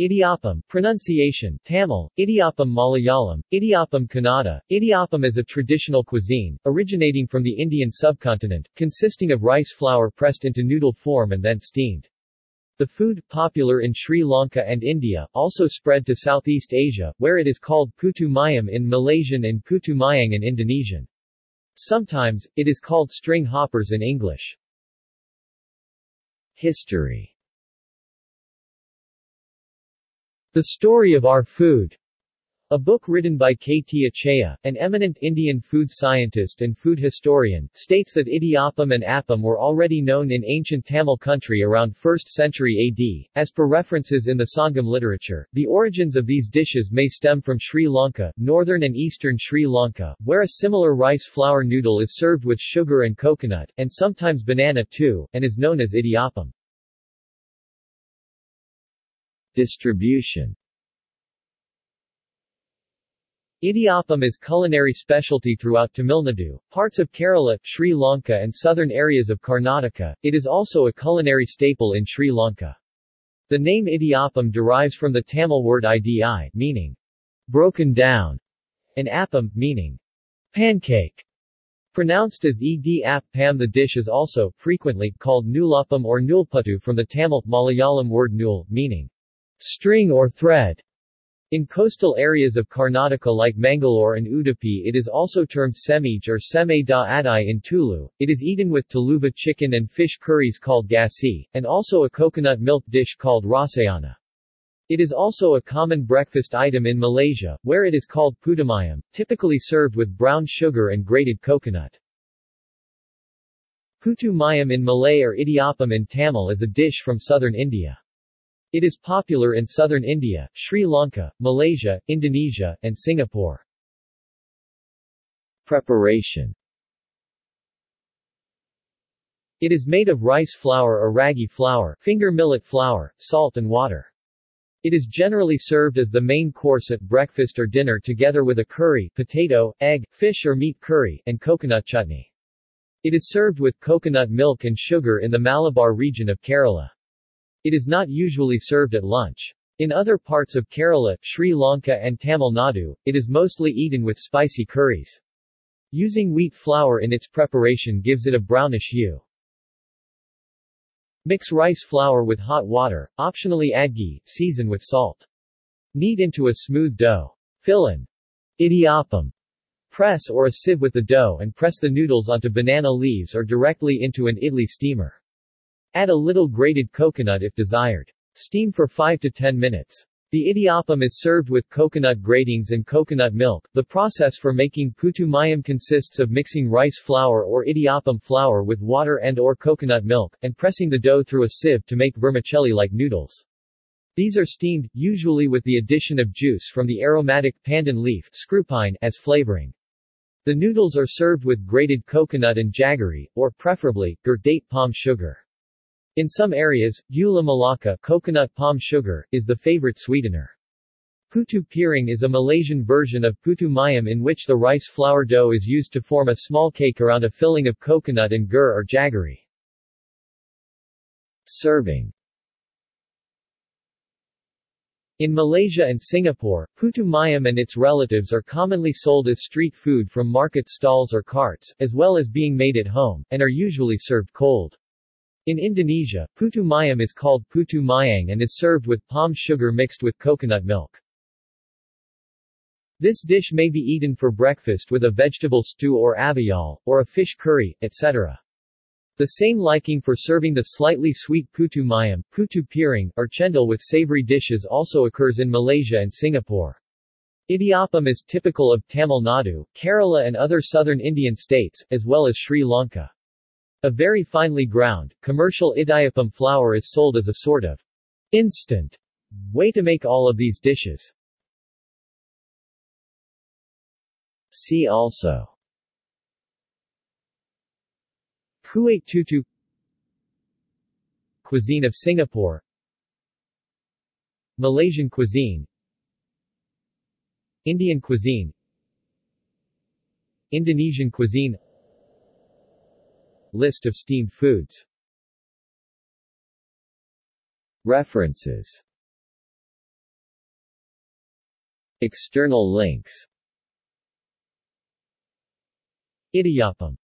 Idiyappam, pronunciation, Tamil, Idiyappam Malayalam, Idiyappam Kannada. Idiyappam is a traditional cuisine, originating from the Indian subcontinent, consisting of rice flour pressed into noodle form and then steamed. The food, popular in Sri Lanka and India, also spread to Southeast Asia, where it is called putu mayang in Malaysian and putu mayang in Indonesian. Sometimes, it is called string hoppers in English. History. The Story of Our Food, a book written by K.T. Achaya, an eminent Indian food scientist and food historian, states that Idiyappam and Appam were already known in ancient Tamil country around 1st century AD. As per references in the Sangam literature, the origins of these dishes may stem from Sri Lanka, northern and eastern Sri Lanka, where a similar rice flour noodle is served with sugar and coconut, and sometimes banana too, and is known as Idiyappam. Distribution. Idiyappam is culinary specialty throughout Tamil Nadu, parts of Kerala, Sri Lanka and southern areas of Karnataka. It is also a culinary staple in Sri Lanka. The name Idiyappam derives from the Tamil word idi, meaning broken down, and appam, meaning pancake. Pronounced as ed-ap-pam, the dish is also frequently called nulappam or nulputtu from the Tamil Malayalam word nul, meaning string or thread. In coastal areas of Karnataka like Mangalore and Udupi, it is also termed semij or seme da adai in Tulu. It is eaten with Tuluva chicken and fish curries called gasi, and also a coconut milk dish called rasayana. It is also a common breakfast item in Malaysia, where it is called putu mayang, typically served with brown sugar and grated coconut. Putu mayang in Malay or Idiyappam in Tamil is a dish from southern India. It is popular in southern India, Sri Lanka, Malaysia, Indonesia, and Singapore. Preparation. It is made of rice flour or ragi flour, finger millet flour, salt and water. It is generally served as the main course at breakfast or dinner together with a curry, potato, egg, fish or meat curry, and coconut chutney. It is served with coconut milk and sugar in the Malabar region of Kerala. It is not usually served at lunch. In other parts of Kerala, Sri Lanka and Tamil Nadu, it is mostly eaten with spicy curries. Using wheat flour in its preparation gives it a brownish hue. Mix rice flour with hot water, optionally add ghee, season with salt. Knead into a smooth dough. Fill an Idiyappam press or a sieve with the dough and press the noodles onto banana leaves or directly into an idli steamer. Add a little grated coconut if desired. Steam for 5 to 10 minutes. The Idiyappam is served with coconut gratings and coconut milk. The process for making putu mayang consists of mixing rice flour or Idiyappam flour with water and/or coconut milk, and pressing the dough through a sieve to make vermicelli-like noodles. These are steamed, usually with the addition of juice from the aromatic pandan leaf (screwpine) as flavoring. The noodles are served with grated coconut and jaggery, or preferably, gur date palm sugar. In some areas, gula melaka coconut palm sugar is the favorite sweetener. Putu piring is a Malaysian version of putu mayang in which the rice flour dough is used to form a small cake around a filling of coconut and gur or jaggery. Serving. In Malaysia and Singapore, putu mayang and its relatives are commonly sold as street food from market stalls or carts, as well as being made at home, and are usually served cold. In Indonesia, putu mayang is called putu mayang and is served with palm sugar mixed with coconut milk. This dish may be eaten for breakfast with a vegetable stew or avial, or a fish curry, etc. The same liking for serving the slightly sweet putu mayang, putu piring, or chendol with savory dishes also occurs in Malaysia and Singapore. Idiyappam is typical of Tamil Nadu, Kerala and other southern Indian states, as well as Sri Lanka. A very finely ground, commercial Idiyappam flour is sold as a sort of instant way to make all of these dishes. See also: Kueh Tutu, cuisine of Singapore, Malaysian cuisine, Indian cuisine, Indonesian cuisine. List of steamed foods. References. External links. Idiyappam.